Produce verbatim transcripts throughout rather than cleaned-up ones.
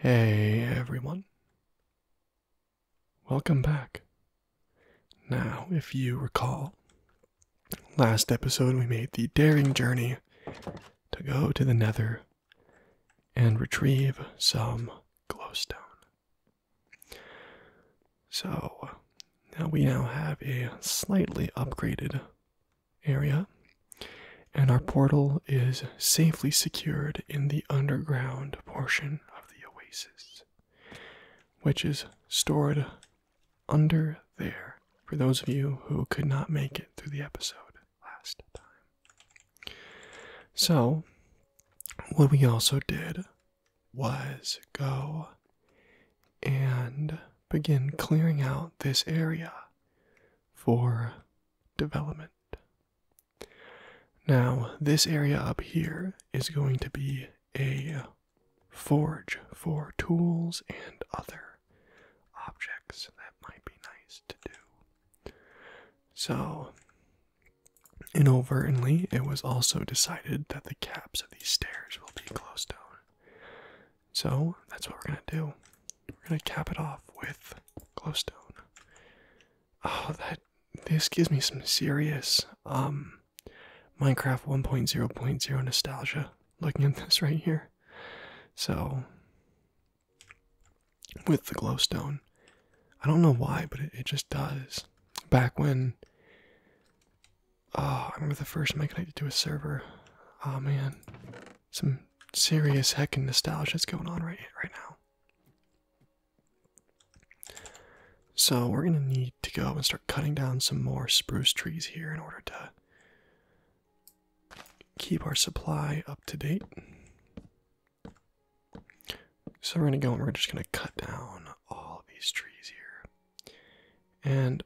Hey everyone, welcome back. Now, if you recall, last episode we made the daring journey to go to the Nether and retrieve some glowstone. So, now we now have a slightly upgraded area, and our portal is safely secured in the underground portion, which is stored under there for those of you who could not make it through the episode last time. So, what we also did was go and begin clearing out this area for development. Now, this area up here is going to be a forge for tools and other objects that might be nice to do. So, inadvertently, it was also decided that the caps of these stairs will be glowstone. So, that's what we're going to do. We're going to cap it off with glowstone. Oh, that, this gives me some serious, um, Minecraft one point oh point oh nostalgia looking at this right here. So, with the glowstone, I don't know why, but it, it just does. Back when, oh, I remember the first time I connected to a server. Oh man, some serious heckin' nostalgia is going on right, right now. So we're gonna need to go and start cutting down some more spruce trees here in order to keep our supply up to date. So we're going to go and we're just going to cut down all of these trees here. And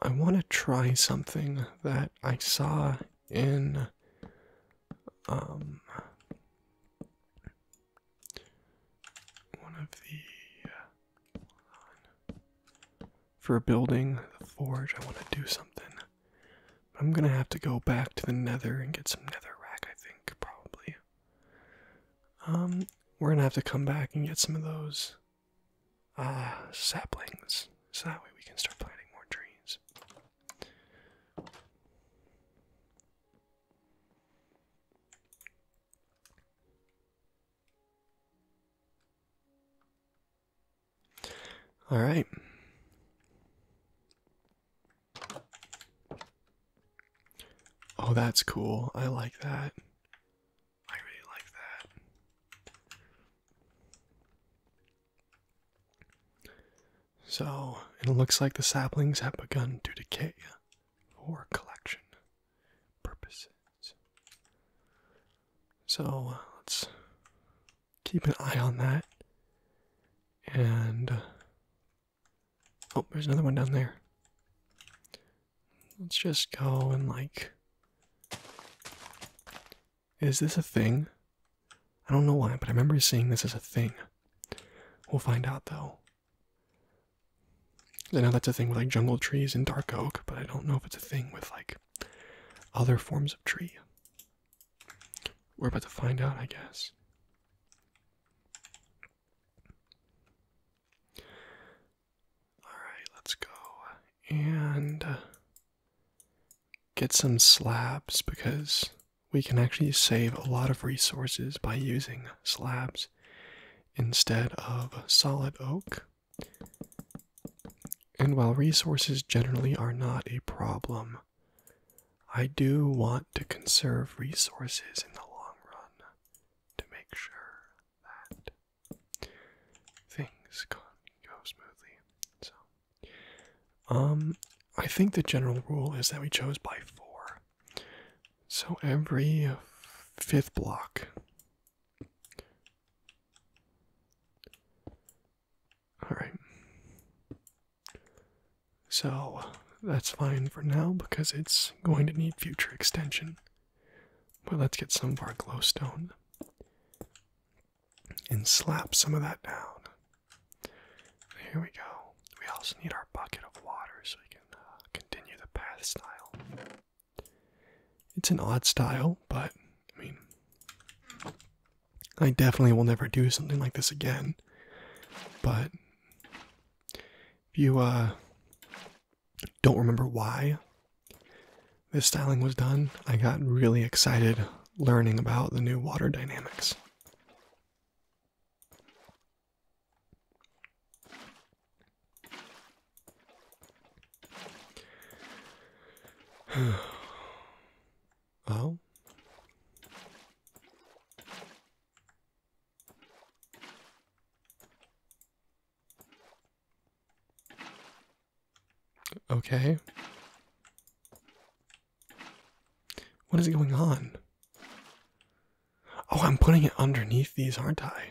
I want to try something that I saw in, um, one of the, hold on, for building the forge, I want to do something. I'm going to have to go back to the Nether and get some netherrack, I think, probably. Um... We're going to have to come back and get some of those uh, saplings, so that way we can start planting more trees. All right. Oh, that's cool. I like that. So, it looks like the saplings have begun to decay for collection purposes. So, uh, let's keep an eye on that. And, oh, there's another one down there. Let's just go and, like, is this a thing? I don't know why, but I remember seeing this as a thing. We'll find out, though. I know that's a thing with like jungle trees and dark oak, but I don't know if it's a thing with like other forms of tree. We're about to find out, I guess. Alright, let's go and get some slabs because we can actually save a lot of resources by using slabs instead of solid oak. And while resources generally are not a problem, I do want to conserve resources in the long run to make sure that things go smoothly. So, um, I think the general rule is that we chose by four. So every fifth block, all right. So, that's fine for now because it's going to need future extension. But let's get some of our glowstone and slap some of that down. Here we go. We also need our bucket of water so we can uh, continue the path style. It's an odd style, but, I mean, I definitely will never do something like this again. But if you uh, don't remember why this styling was done, I got really excited learning about the new water dynamics. Oh. Okay. What is going on? Oh, I'm putting it underneath these, aren't I?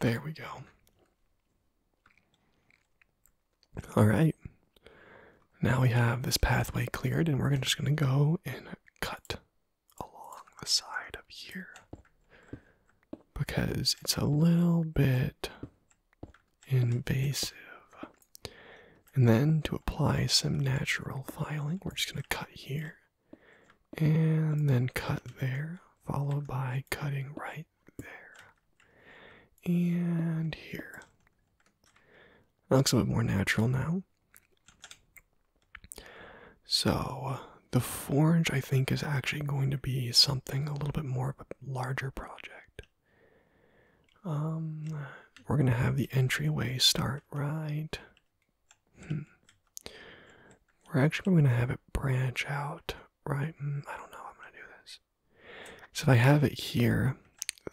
There we go. Alright, now we have this pathway cleared, and we're just going to go and cut along the side of here, because it's a little bit invasive. And then, to apply some natural filing, we're just going to cut here, and then cut there, followed by cutting right there, and here. That looks a bit more natural now. So, the forge, I think, is actually going to be something a little bit more of a larger project. Um, we're going to have the entryway start right. Hmm. We're actually going to have it branch out right. Mm, I don't know how I'm going to do this. So if I have it here,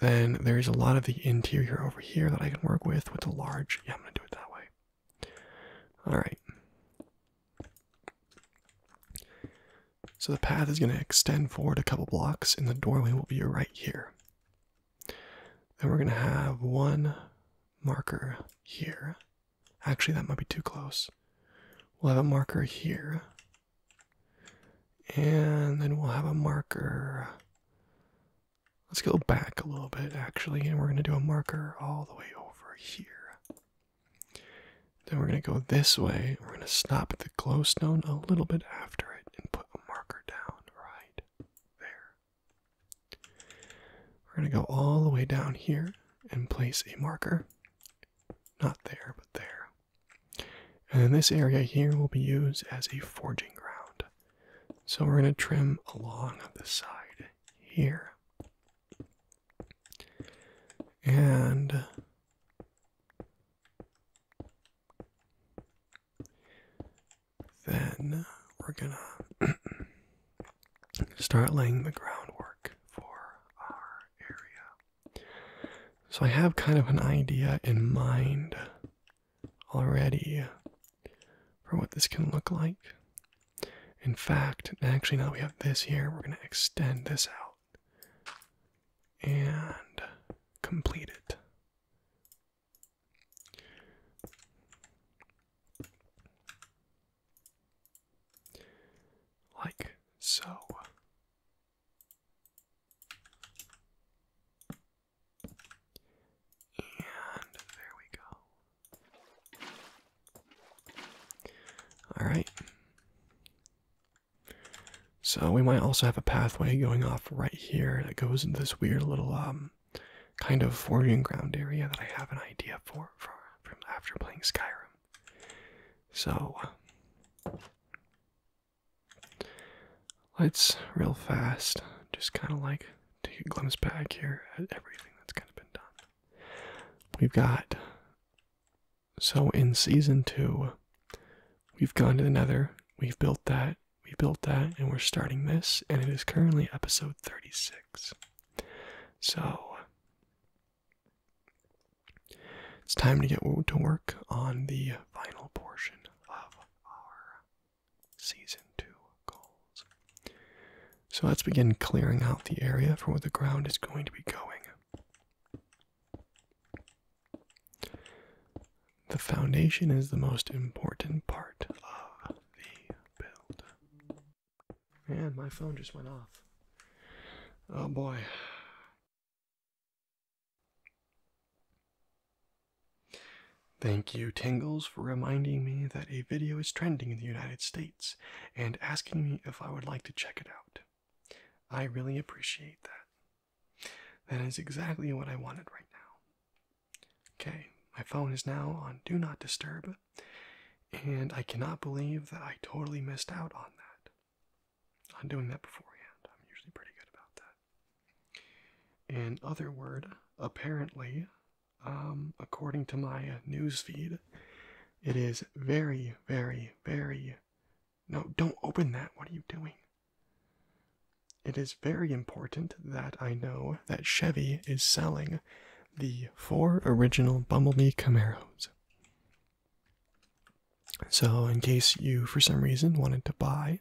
then there's a lot of the interior over here that I can work with, with the large. Yeah, I'm going to do it that way. Alright, so the path is going to extend forward a couple blocks, and the doorway will be right here. Then we're going to have one marker here. Actually, that might be too close. We'll have a marker here, and then we'll have a marker. Let's go back a little bit, actually, and we're going to do a marker all the way over here. Then we're going to go this way. We're going to stop at the glowstone a little bit after it and put a marker down right there. We're going to go all the way down here and place a marker. Not there, but there. And then this area here will be used as a forging ground. So we're going to trim along the side here. And then we're gonna start laying the groundwork for our area. So I have kind of an idea in mind already for what this can look like. In fact, actually now that we have this here, we're gonna extend this out and complete it. Like so. And there we go. Alright. So we might also have a pathway going off right here that goes into this weird little um kind of foraging ground area that I have an idea for, for from after playing Skyrim. So let's, real fast, just kind of like take a glimpse back here at everything that's kind of been done. We've got, so in season two, we've gone to the nether, we've built that, we built that, and we're starting this, and it is currently episode thirty-six. So, it's time to get to work on the final portion of our season. So let's begin clearing out the area for where the ground is going to be going. The foundation is the most important part of the build. Man, my phone just went off. Oh boy. Thank you, Tingles, for reminding me that a video is trending in the United States and asking me if I would like to check it out. I really appreciate that. That is exactly what I wanted right now. Okay, my phone is now on Do Not Disturb, and I cannot believe that I totally missed out on that. On doing that beforehand, I'm usually pretty good about that. In other word, apparently, um, according to my news feed, it is very, very, very... No, don't open that. What are you doing? It is very important that I know that Chevy is selling the four original Bumblebee Camaros. So in case you, for some reason, wanted to buy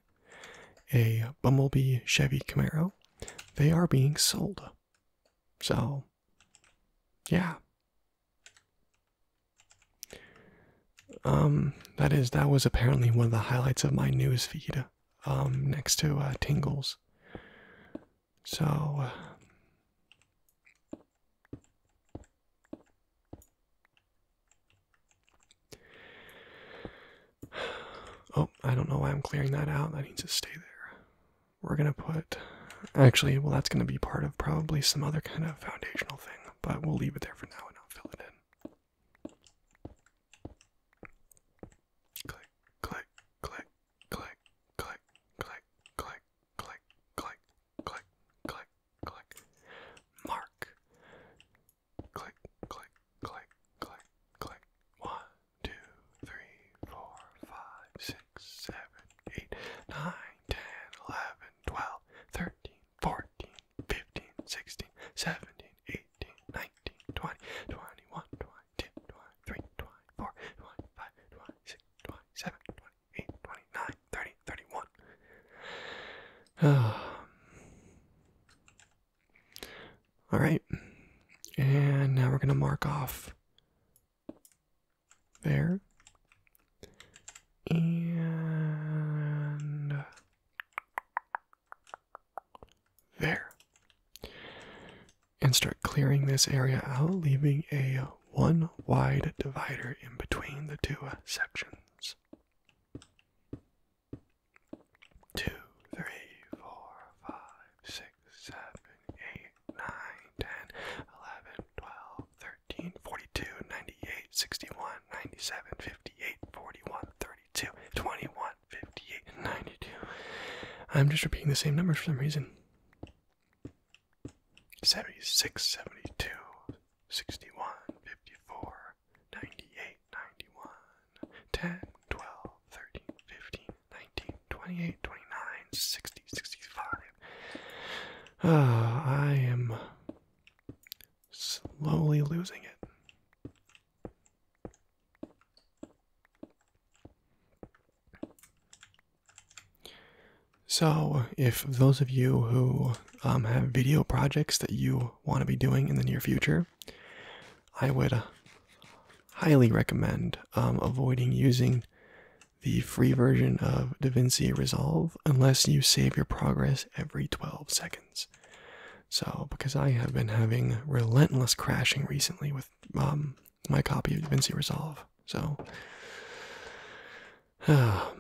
a Bumblebee Chevy Camaro, they are being sold. So, yeah. Um, that is, that was apparently one of the highlights of my news feed, um, next to, uh, Tingles. So, oh, I don't know why I'm clearing that out. That needs to stay there. We're going to put, actually, well, that's going to be part of probably some other kind of foundational thing, but we'll leave it there for now and I'll fill it in. Click, click, click, click, click, click, click, click, click. Click, click, mark. Click, click, click, click, click. One, two, three, four, five, six, seven, eight, nine, ten, eleven, twelve, thirteen, fourteen, fifteen, sixteen, seventeen, eighteen, nineteen, twenty, twenty-one, twenty-two, twenty-three, twenty-four, twenty-five, twenty-six, twenty-seven, twenty-eight, twenty-nine, thirty, thirty-one. Ah. All right, and now we're going to mark off there, and there, and start clearing this area out, leaving a one wide divider in between the two sections. Two, three, four, five, six, seven. sixty-one, ninety-seven, fifty-eight, forty-one, thirty-two, twenty-one, fifty-eight, ninety-two. I'm just repeating the same numbers for some reason. seventy-six, seventy-two, sixty-one, fifty-four, ninety-eight, ninety-one, ten, twelve, thirteen, fifteen, nineteen, twenty-eight, twenty-nine, sixty, sixty-five. Ah, uh, I am slowly losing it. So, if those of you who um, have video projects that you want to be doing in the near future, I would highly recommend um, avoiding using the free version of DaVinci Resolve unless you save your progress every twelve seconds. So, because I have been having relentless crashing recently with um, my copy of DaVinci Resolve. So, uh,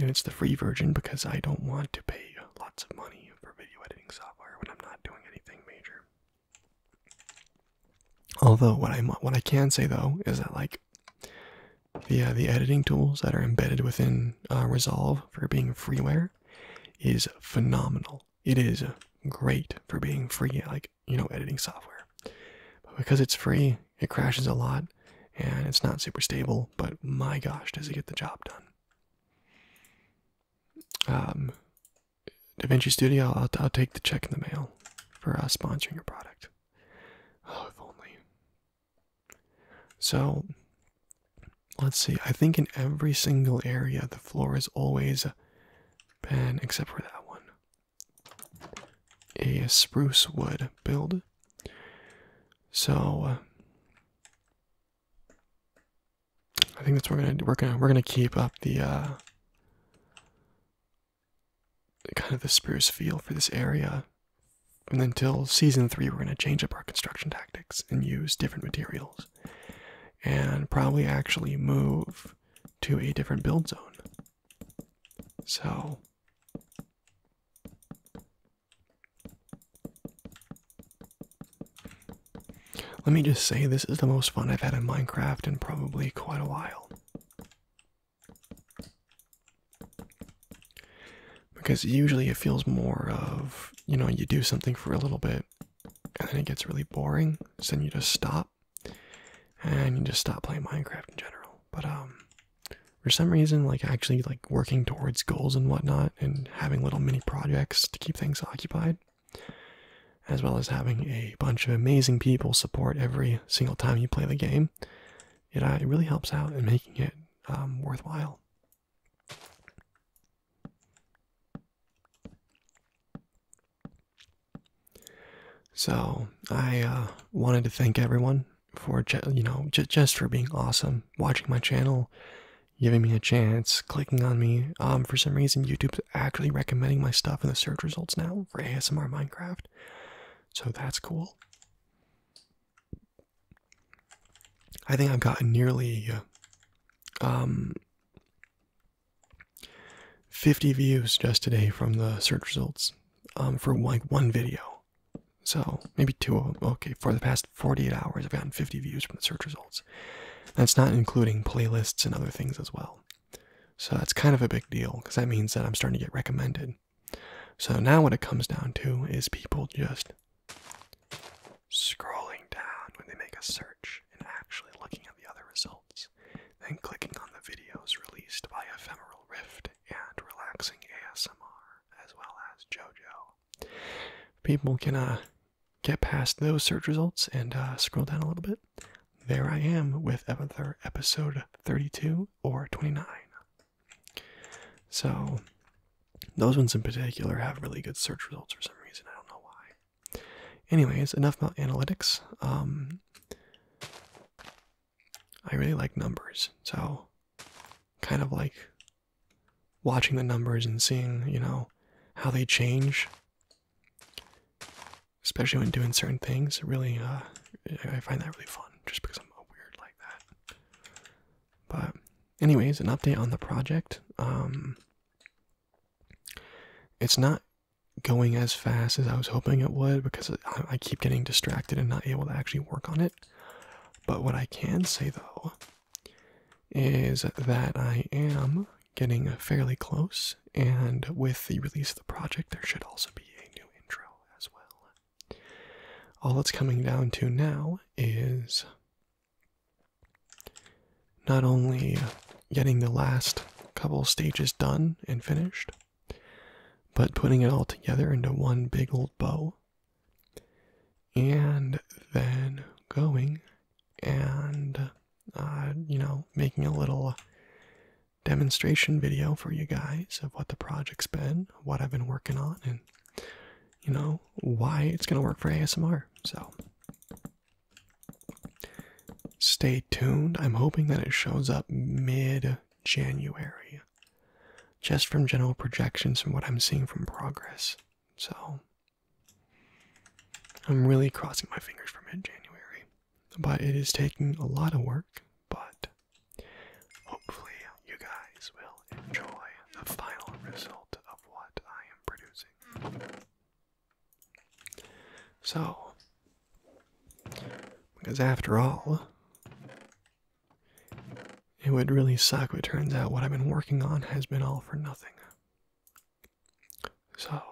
and it's the free version because I don't want to pay lots of money for video editing software when I'm not doing anything major. Although what I what I can say though is that like the uh, the editing tools that are embedded within uh, Resolve for being freeware is phenomenal. It is great for being free, like you know, editing software. But because it's free, it crashes a lot and it's not super stable. But my gosh, does it get the job done? Um, DaVinci Studio, I'll, I'll take the check in the mail for uh, sponsoring your product. Oh, if only. So, let's see. I think in every single area, the floor has always been, except for that one, a spruce wood build. So, uh, I think that's what we're gonna do. We're gonna we're gonna keep up the. Uh, kind of the spruce feel for this area, and until season three we're going to change up our construction tactics and use different materials and probably actually move to a different build zone. So let me just say, this is the most fun I've had in Minecraft in probably quite a while. Because usually it feels more of, you know, you do something for a little bit, and then it gets really boring, so then you just stop, and you just stop playing Minecraft in general. But, um, for some reason, like, actually, like, working towards goals and whatnot, and having little mini projects to keep things occupied, as well as having a bunch of amazing people support every single time you play the game, it, uh, it really helps out in making it um, worthwhile. So I uh, wanted to thank everyone for, you know, j just for being awesome, watching my channel, giving me a chance, clicking on me. Um, for some reason, YouTube's actually recommending my stuff in the search results now for A S M R Minecraft. So that's cool. I think I've gotten nearly um, fifty views just today from the search results um, for like one video. So maybe two of them. Okay, for the past forty-eight hours, I've gotten fifty views from the search results. That's not including playlists and other things as well. So that's kind of a big deal, because that means that I'm starting to get recommended. So now what it comes down to is people just scrolling down when they make a search and actually looking at the other results, then clicking on the videos released by Ephemeral Rift and Relaxing A S M R, as well as JoJo. People can uh, get past those search results and uh, scroll down a little bit. There I am with episode thirty-two or twenty-nine. So those ones in particular have really good search results for some reason. I don't know why. Anyways, enough about analytics. Um, I really like numbers. So kind of like watching the numbers and seeing, you know, how they change, especially when doing certain things. It really, uh, I find that really fun, just because I'm weird like that. But anyways, an update on the project. Um, it's not going as fast as I was hoping it would, because I, I keep getting distracted and not able to actually work on it. But what I can say, though, is that I am getting fairly close, and with the release of the project, there should also be all it's coming down to now is not only getting the last couple stages done and finished, but putting it all together into one big old bow, and then going and, uh, you know, making a little demonstration video for you guys of what the project's been, what I've been working on, and, you know, why it's going to work for A S M R. So stay tuned. I'm hoping that it shows up mid-January, just from general projections from what I'm seeing from progress. So I'm really crossing my fingers for mid-January, but it is taking a lot of work, but hopefully you guys will enjoy the final result of what I am producing. So, because after all, it would really suck if it turns out what I've been working on has been all for nothing. So,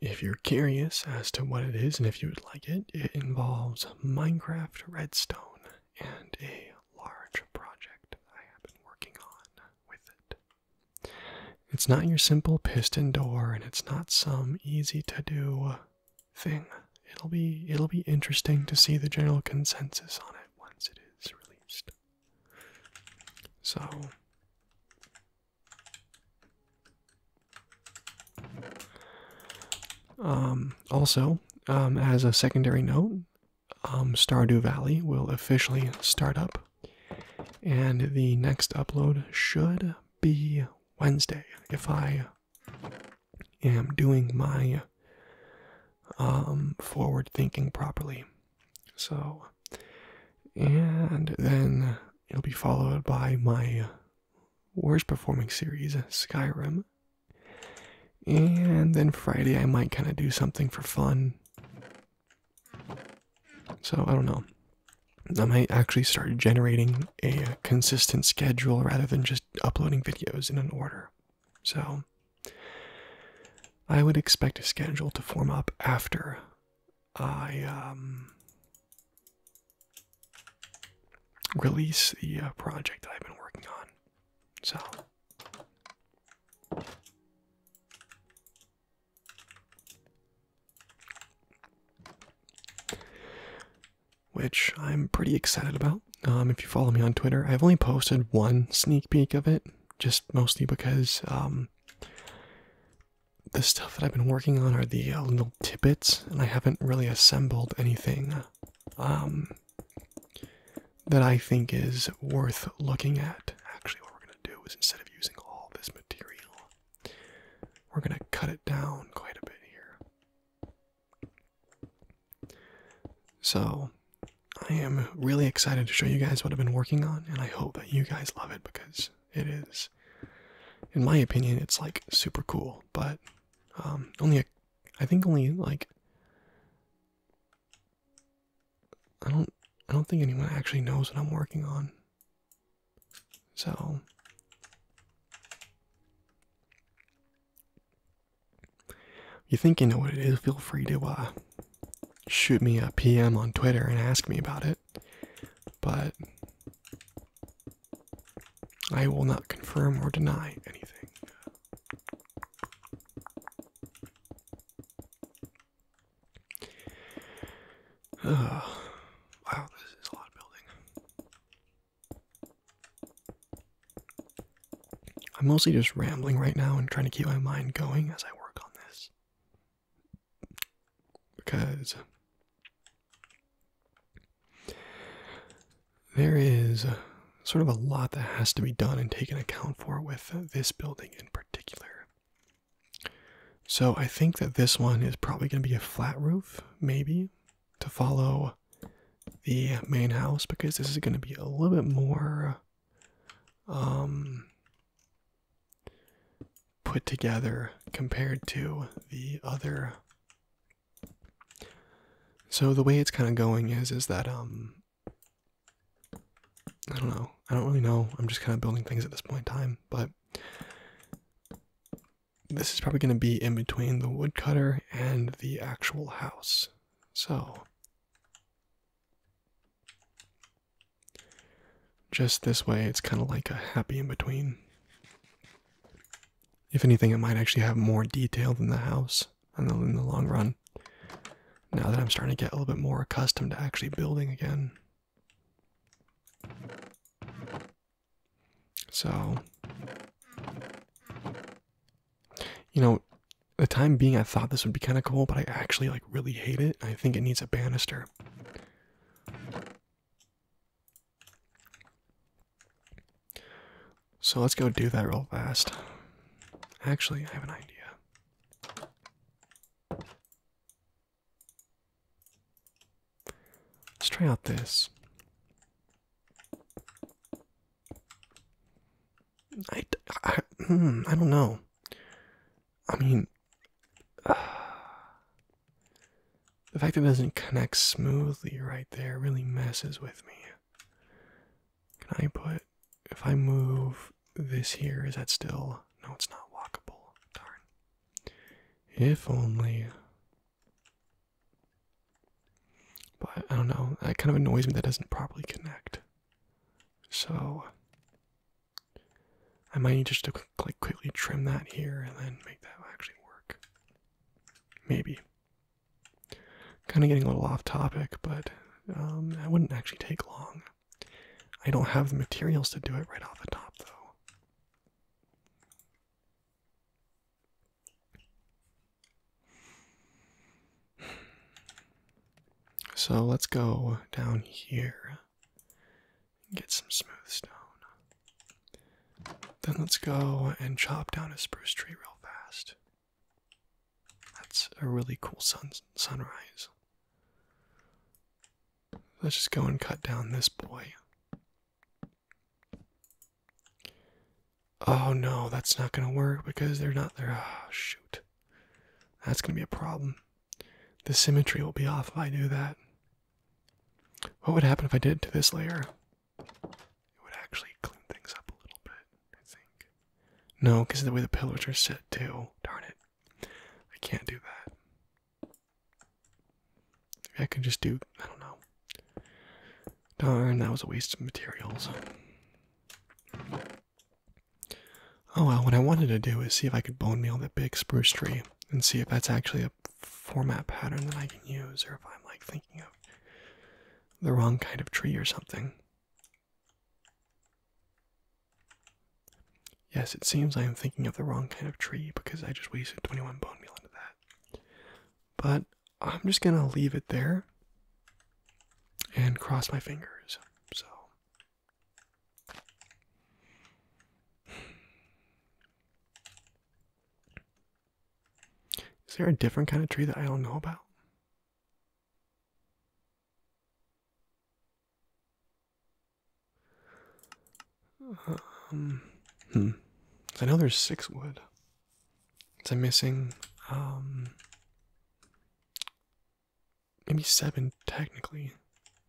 if you're curious as to what it is and if you would like it, it involves Minecraft Redstone and a large project I have been working on with it. It's not your simple piston door, and it's not some easy-to-do thing. It'll be, it'll be interesting to see the general consensus on it once it is released. So, um, also, um, as a secondary note, um, Stardew Valley will officially start up, and the next upload should be Wednesday, if I am doing my um, forward thinking properly. So, and then it'll be followed by my worst performing series, Skyrim. And then Friday I might kind of do something for fun. So, I don't know. I might actually start generating a consistent schedule rather than just uploading videos in an order. So, I would expect a schedule to form up after I um, release the uh, project that I've been working on. So... which I'm pretty excited about. Um, if you follow me on Twitter, I've only posted one sneak peek of it, just mostly because um, the stuff that I've been working on are the uh, little tidbits, and I haven't really assembled anything um, that I think is worth looking at. Actually, what we're going to do is, instead of using all this material, we're going to cut it down quite a bit here. So... I am really excited to show you guys what I've been working on, and I hope that you guys love it, because it is, in my opinion, it's like super cool, but um, only, a, I think only like, I don't, I don't think anyone actually knows what I'm working on, so, if you think you know what it is, feel free to, uh, shoot me a P M on Twitter and ask me about it, but I will not confirm or deny anything. Uh, wow, this is a lot of building. I'm mostly just rambling right now and trying to keep my mind going as I work on this, because there is sort of a lot that has to be done and taken account for with this building in particular. So I think that this one is probably going to be a flat roof, maybe, to follow the main house, because this is going to be a little bit more um, put together compared to the other. So the way it's kind of going is, is that... um. I don't know. I don't really know. I'm just kind of building things at this point in time, but this is probably going to be in between the woodcutter and the actual house. So, just this way, it's kind of like a happy in between. If anything, it might actually have more detail than the house in the, in the long run, now that I'm starting to get a little bit more accustomed to actually building again. So, you know, the time being I thought this would be kind of cool, but I actually like really hate it. I think it needs a banister. So let's go do that real fast. Actually, I have an idea. Let's try out this. I, I, I don't know. I mean, uh, the fact that it doesn't connect smoothly right there really messes with me. Can I put, if I move this here, is that still, no, it's not walkable, darn. If only, but I don't know, that kind of annoys me that doesn't properly connect. So... I might need just to like quickly trim that here and then make that actually work. Maybe. Kind of getting a little off topic, but um, that wouldn't actually take long. I don't have the materials to do it right off the top, though. So let's go down here and get some smooth stone. Then let's go and chop down a spruce tree real fast. That's a really cool sun sunrise. Let's just go and cut down this boy. Oh no, that's not gonna work because they're not there. Oh shoot. That's gonna be a problem. The symmetry will be off if I do that. What would happen if I did to this layer? It would actually clean things up a little bit, I think. No, because of the way the pillars are set too. Darn it. I can't do that. Maybe I can just do, I don't know. Darn, that was a waste of materials. Oh well, what I wanted to do is see if I could bone meal that big spruce tree and see if that's actually a format pattern that I can use, or if I'm like thinking of the wrong kind of tree or something. Yes, it seems I am thinking of the wrong kind of tree because I just wasted twenty-one bone meal into that. But I'm just gonna leave it there and cross my fingers. So is there a different kind of tree that I don't know about? Um, hmm. I know there's six wood. So I'm missing, um, maybe seven technically,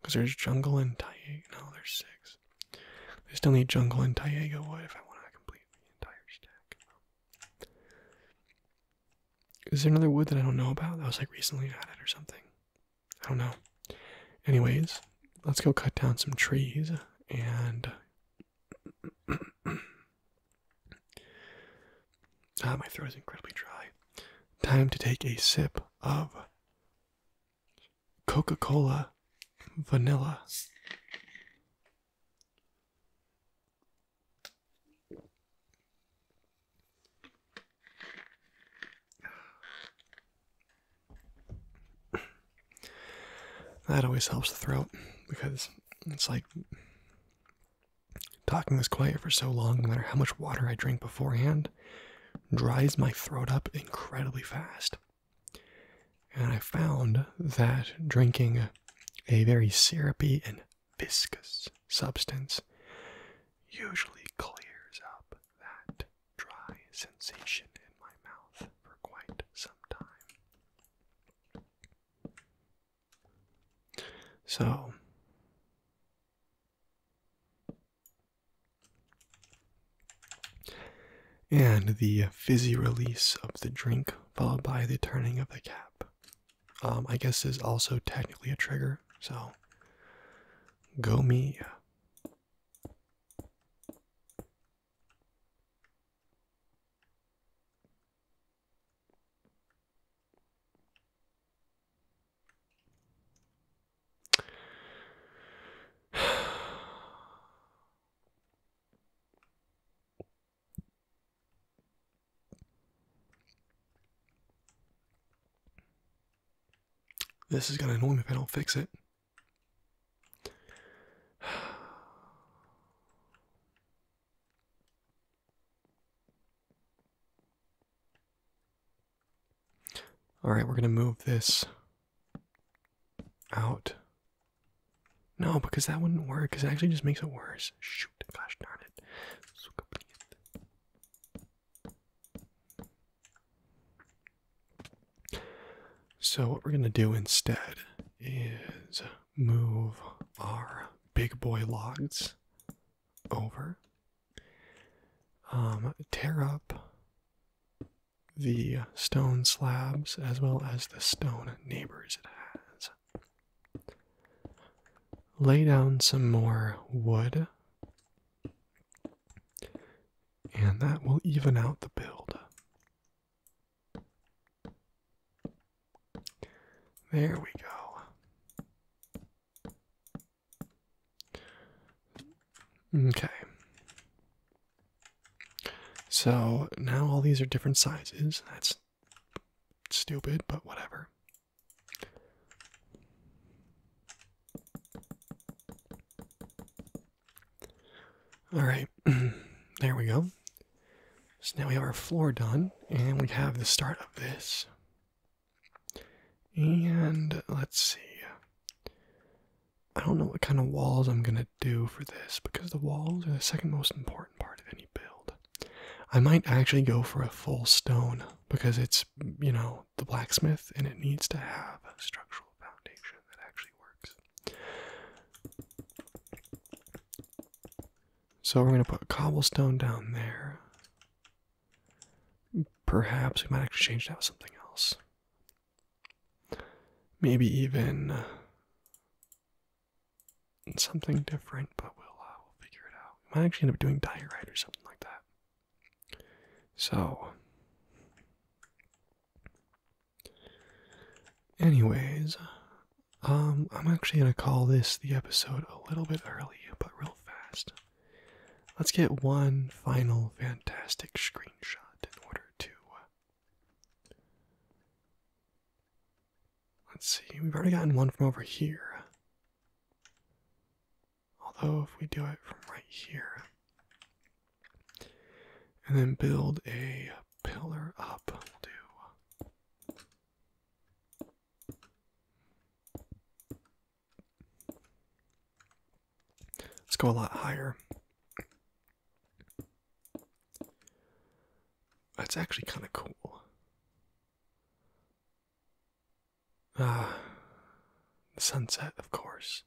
because there's jungle and Tiago. No, there's six. I still need jungle and Tiago wood if I want to complete the entire stack. Is there another wood that I don't know about that was like recently added or something? I don't know. Anyways, let's go cut down some trees and ah, my throat is incredibly dry. Time to take a sip of Coca-Cola vanilla. That always helps the throat because it's like talking this quiet for so long, no matter how much water I drink beforehand, dries my throat up incredibly fast. And I found that drinking a very syrupy and viscous substance usually clears up that dry sensation in my mouth for quite some time. So and the fizzy release of the drink, followed by the turning of the cap, um, I guess is also technically a trigger, so go me. This is gonna annoy me if I don't fix it. All right, we're gonna move this out. No, because that wouldn't work, because it actually just makes it worse. Shoot, gosh darn it. So what we're going to do instead is move our big boy logs over, um, tear up the stone slabs as well as the stone neighbors it has, lay down some more wood, and that will even out the build. There we go. Okay. So now all these are different sizes. That's stupid, but whatever. All right. There we go. So now we have our floor done, and we have the start of this. And let's see, I don't know what kind of walls I'm gonna do for this, because the walls are the second most important part of any build. I might actually go for a full stone, because it's, you know, the blacksmith, and it needs to have a structural foundation that actually works. So we're gonna put cobblestone down there. Perhaps we might actually change that with something else. Maybe even something different, but we'll, uh, we'll figure it out. We might actually end up doing diorite or something like that. So, anyways, um, I'm actually going to call this the episode a little bit early, but real fast. Let's get one final fantastic screenshot in order to, uh, let's see, we've already gotten one from over here. Although if we do it from right here, and then build a pillar up, we'll do. Let's go a lot higher. That's actually kind of cool. Ah, the sunset, of course.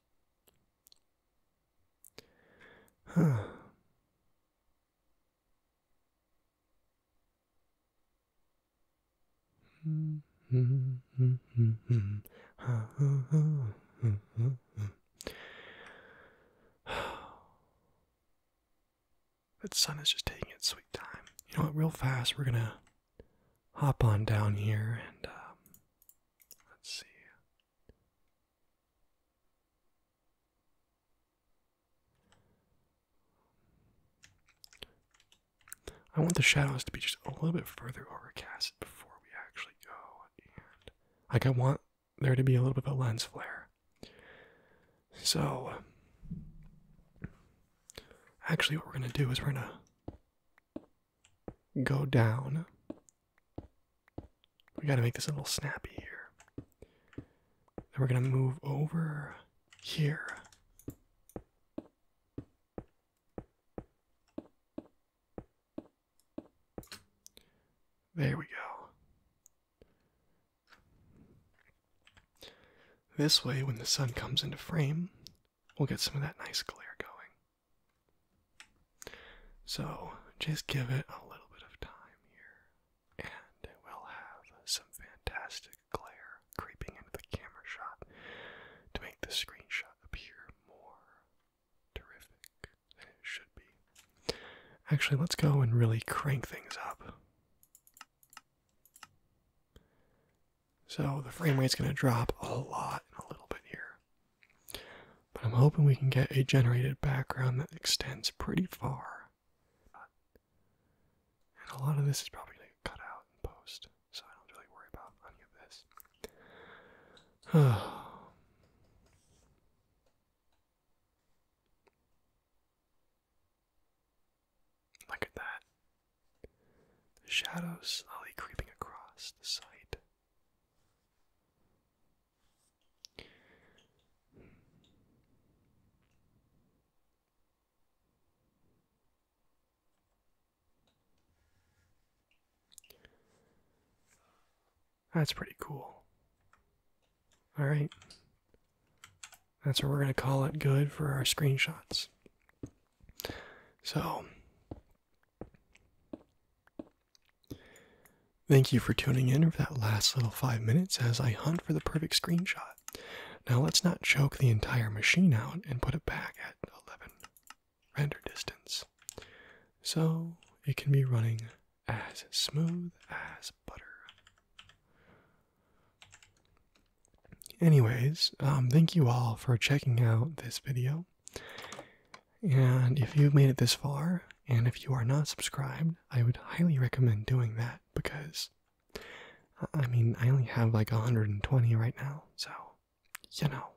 Huh. That sun is just taking its sweet time. You know what, real fast, we're gonna hop on down here and, uh, I want the shadows to be just a little bit further overcast before we actually go, and like I want there to be a little bit of a lens flare. So, actually what we're going to do is we're going to go down. We got to make this a little snappy here. Then we're going to move over here. There we go. This way, when the sun comes into frame, we'll get some of that nice glare going. So, just give it a little bit of time here, and we'll have some fantastic glare creeping into the camera shot to make the screenshot appear more terrific than it should be. Actually, let's go and really crank things up. So the frame rate's going to drop a lot in a little bit here. But I'm hoping we can get a generated background that extends pretty far. And a lot of this is probably going to get cut out in post, so I don't really worry about any of this. Oh. Look at that. The shadows slowly creeping across the side. That's pretty cool. All right. That's what we're going to call it good for our screenshots. So, thank you for tuning in for that last little five minutes as I hunt for the perfect screenshot. Now let's not choke the entire machine out and put it back at eleven render distance. So it can be running as smooth as butter. Anyways, um, thank you all for checking out this video, and if you've made it this far, and if you are not subscribed, I would highly recommend doing that, because, I mean, I only have like one hundred twenty right now, so, you know.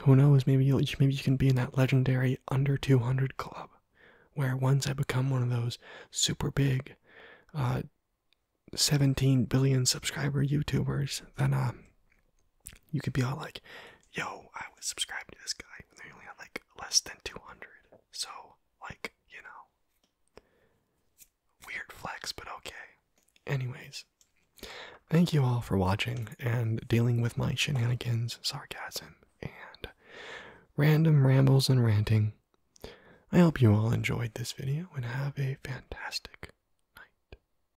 Who knows, maybe, you'll, maybe you can be in that legendary under two hundred club, where once I become one of those super big, uh, seventeen billion subscriber YouTubers, then uh, You could be all like, yo, I was subscribed to this guy when they're only at like less than two hundred. So, like, you know, weird flex, but okay. Anyways, thank you all for watching and dealing with my shenanigans, sarcasm, and random rambles and ranting. I hope you all enjoyed this video and have a fantastic